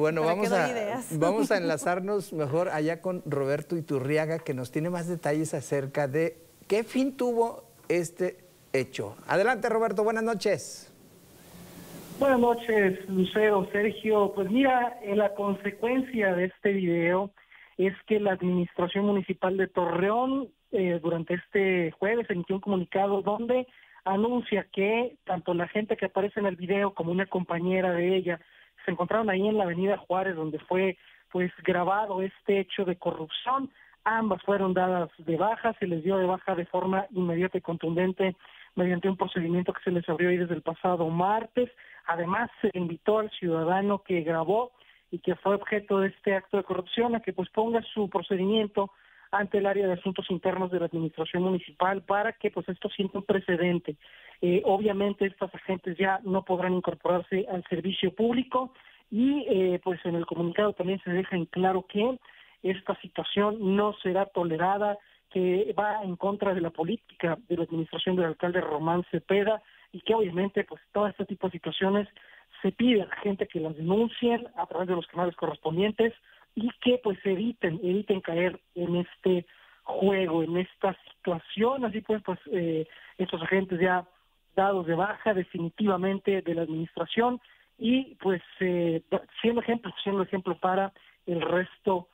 Bueno, vamos a enlazarnos mejor allá con Roberto Iturriaga, que nos tiene más detalles acerca de qué fin tuvo este hecho. Adelante, Roberto, buenas noches. Buenas noches, Lucero, Sergio. Pues mira, la consecuencia de este video es que la Administración Municipal de Torreón durante este jueves emitió un comunicado donde anuncia que tanto la gente que aparece en el video como una compañera de ella se encontraron ahí en la avenida Juárez, donde fue grabado este hecho de corrupción. Ambas fueron dadas de baja, se les dio de baja de forma inmediata y contundente mediante un procedimiento que se les abrió ahí desde el pasado martes. Además, se invitó al ciudadano que grabó y que fue objeto de este acto de corrupción a que pues ponga su procedimiento ante el área de asuntos internos de la administración municipal para que pues esto sienta un precedente. Obviamente estas agentes ya no podrán incorporarse al servicio público y pues en el comunicado también se deja en claro que esta situación no será tolerada, que va en contra de la política de la administración del alcalde Román Cepeda y que obviamente pues todo este tipo de situaciones se pide a la gente que las denuncien a través de los canales correspondientes y que pues eviten caer en este juego, en esta situación. Así pues estos agentes ya dados de baja definitivamente de la administración y pues siendo ejemplo para el resto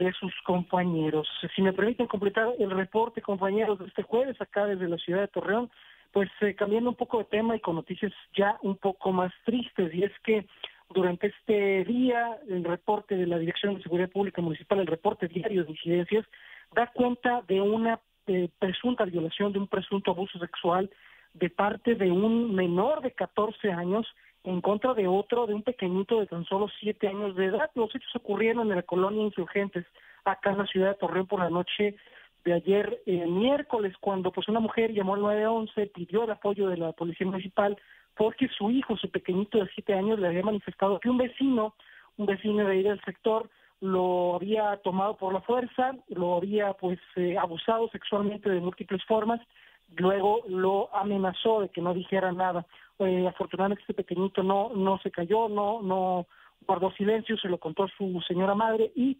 de sus compañeros. Si me permiten completar el reporte, compañeros, de este jueves acá desde la ciudad de Torreón, pues cambiando un poco de tema y con noticias ya un poco más tristes, y es que durante este día, el reporte de la Dirección de Seguridad Pública Municipal, el reporte diario de incidencias, da cuenta de una presunta violación, de un presunto abuso sexual de parte de un menor de 14 años en contra de otro, de un pequeñito de tan solo 7 años de edad. Los hechos ocurrieron en la colonia Insurgentes, acá en la ciudad de Torreón, por la noche de ayer miércoles, cuando pues una mujer llamó al 911, pidió el apoyo de la policía municipal porque su hijo, su pequeñito de 7 años, le había manifestado que un vecino de ahí del sector lo había tomado por la fuerza, lo había abusado sexualmente de múltiples formas, luego lo amenazó de que no dijera nada. Afortunadamente este pequeñito no se cayó, no guardó silencio, se lo contó a su señora madre y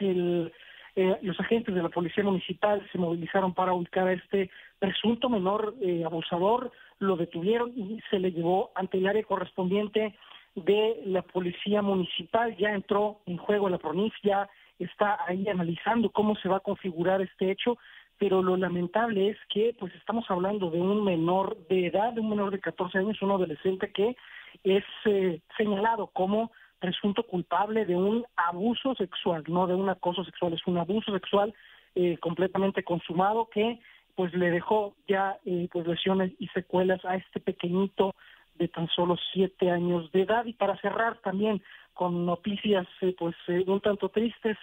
los agentes de la policía municipal se movilizaron para ubicar a este presunto menor abusador, lo detuvieron y se le llevó ante el área correspondiente de la policía municipal. Ya entró en juego la PRONIF, ya está ahí analizando cómo se va a configurar este hecho, pero lo lamentable es que pues estamos hablando de un menor de edad, de un menor de 14 años, un adolescente que es señalado como presunto culpable de un abuso sexual, no de un acoso sexual, es un abuso sexual completamente consumado que pues le dejó ya lesiones y secuelas a este pequeñito de tan solo 7 años de edad. Y para cerrar también con noticias un tanto tristes,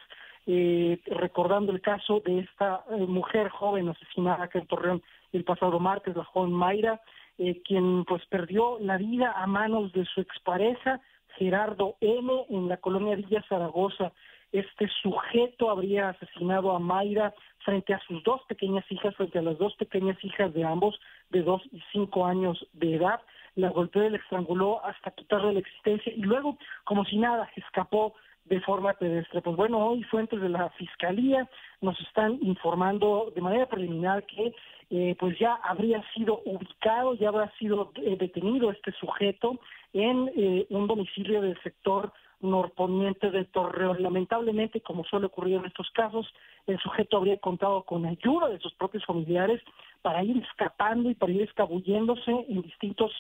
recordando el caso de esta mujer joven asesinada acá en Torreón el pasado martes, la joven Mayra, quien pues perdió la vida a manos de su expareja Gerardo M. en la colonia Villa Zaragoza. Este sujeto habría asesinado a Mayra frente a sus dos pequeñas hijas, frente a las dos pequeñas hijas de ambos, de 2 y 5 años de edad. La golpeó y la estranguló hasta quitarle la existencia y luego, como si nada, escapó de forma pedestre. Pues bueno, hoy fuentes de la Fiscalía nos están informando de manera preliminar que ya habría sido ubicado, ya habrá sido detenido este sujeto en un domicilio del sector norponiente de Torreón. Lamentablemente, como suele ocurrir en estos casos, el sujeto habría contado con ayuda de sus propios familiares para ir escapando y para ir escabulléndose en distintos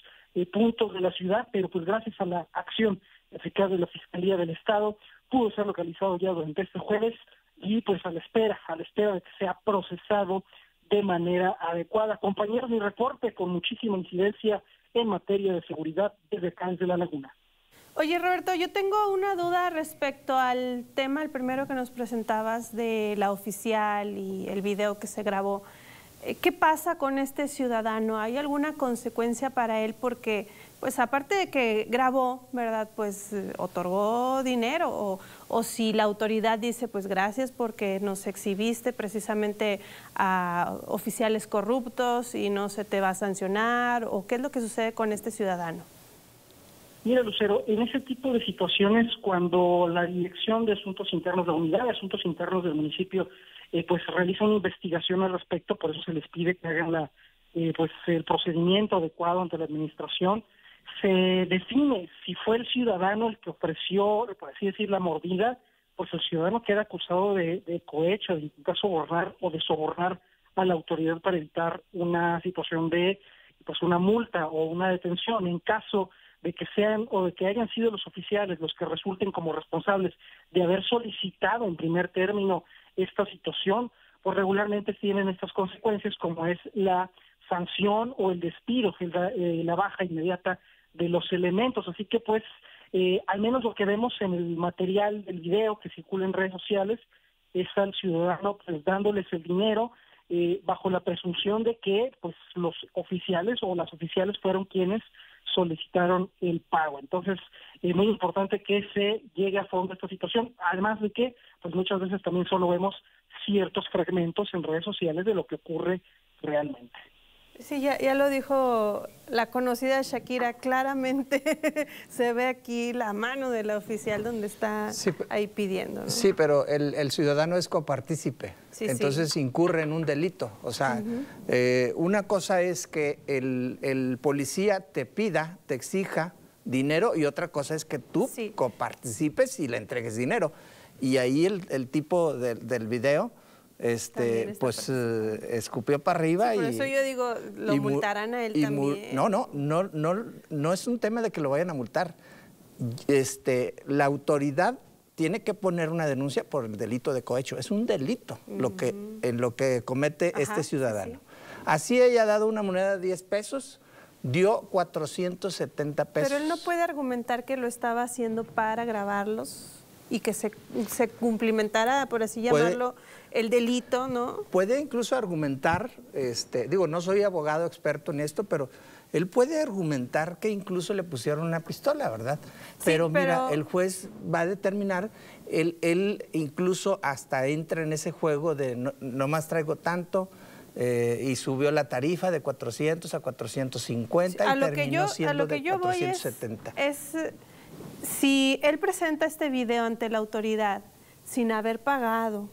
puntos de la ciudad, pero pues gracias a la acción eficaz de la Fiscalía del Estado pudo ser localizado ya durante este jueves y pues a la espera de que sea procesado de manera adecuada. Compañeros, mi reporte con muchísima incidencia en materia de seguridad desde Cáez de la Laguna. Oye, Roberto, yo tengo una duda respecto al tema, el primero que nos presentabas de la oficial y el video que se grabó. ¿Qué pasa con este ciudadano? ¿Hay alguna consecuencia para él? Porque, pues, aparte de que grabó, ¿verdad? Pues, otorgó dinero o si la autoridad dice, pues, gracias porque nos exhibiste precisamente a oficiales corruptos y no se te va a sancionar, o ¿qué es lo que sucede con este ciudadano? Mira, Lucero, en ese tipo de situaciones, cuando la Dirección de Asuntos Internos, la Unidad de Asuntos Internos del municipio, pues realiza una investigación al respecto, por eso se les pide que hagan la, pues el procedimiento adecuado ante la administración, se define si fue el ciudadano el que ofreció, por así decir, la mordida, pues el ciudadano queda acusado de cohecho, de intentar sobornar o de sobornar a la autoridad para evitar una situación de, pues, una multa o una detención. En caso de que sean o de que hayan sido los oficiales los que resulten como responsables de haber solicitado en primer término esta situación, pues regularmente tienen estas consecuencias, como es la sanción o el despido, la baja inmediata de los elementos. Así que pues, al menos lo que vemos en el material del video que circula en redes sociales es al ciudadano pues dándoles el dinero bajo la presunción de que pues los oficiales o las oficiales fueron quienes solicitaron el pago. Entonces es muy importante que se llegue a fondo esta situación, además de que pues muchas veces también solo vemos ciertos fragmentos en redes sociales de lo que ocurre realmente. Sí, ya lo dijo la conocida Shakira, claramente se ve aquí la mano de la oficial donde está ahí pidiendo, ¿no? Sí, pero el ciudadano es copartícipe, sí, entonces incurre en un delito. O sea, una cosa es que el policía te pida, te exija dinero, y otra cosa es que tú coparticipes y le entregues dinero. Y ahí el tipo del video... pues escupió para arriba. Por eso yo digo, lo multarán a él también. No es un tema de que lo vayan a multar. La autoridad tiene que poner una denuncia por el delito de cohecho. Es un delito lo que comete este ciudadano. Sí. Así ella ha dado una moneda de 10 pesos, dio 470 pesos. Pero él no puede argumentar que lo estaba haciendo para grabarlos y que se cumplimentara, por así llamarlo, el delito, ¿no? Puede incluso argumentar, digo, no soy abogado experto en esto, pero él puede argumentar que incluso le pusieron una pistola, ¿verdad? Sí, pero mira, el juez va a determinar, él incluso hasta entra en ese juego de nomás traigo tanto, y subió la tarifa de 400 a 450 y terminó siendo de 470. Si él presenta este video ante la autoridad sin haber pagado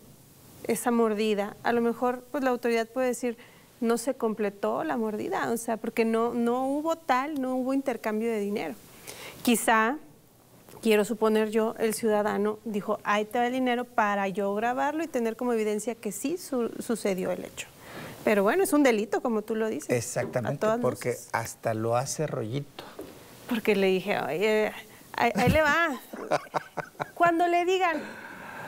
esa mordida, a lo mejor pues la autoridad puede decir no se completó la mordida, o sea, porque no hubo no hubo intercambio de dinero. Quizá, quiero suponer yo, el ciudadano dijo, ahí te va el dinero para yo grabarlo y tener como evidencia que sí sucedió el hecho. Pero bueno, es un delito, como tú lo dices. Exactamente, porque hasta lo hace rollito. Porque le dije, oye... Ahí le va. Cuando le digan,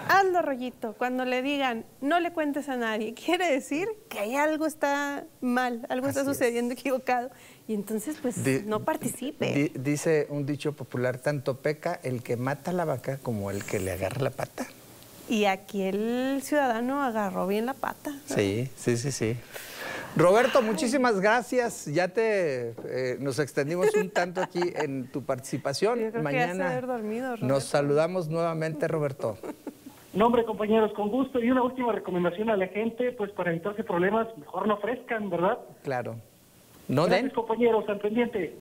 hazlo rollito, cuando le digan, no le cuentes a nadie, quiere decir que ahí algo está mal, algo está sucediendo equivocado. Y entonces, pues, no participe. Dice un dicho popular, tanto peca el que mata la vaca como el que le agarra la pata. Y aquí el ciudadano agarró bien la pata, ¿no? Sí. Roberto, muchísimas gracias. Ya nos extendimos un tanto aquí en tu participación. Yo creo mañana que ya se haber dormido, nos saludamos nuevamente, Roberto. No, hombre, compañeros, con gusto. Y una última recomendación a la gente, pues para evitarse problemas, mejor no ofrezcan, ¿verdad? Claro. No gracias, compañeros, al pendiente.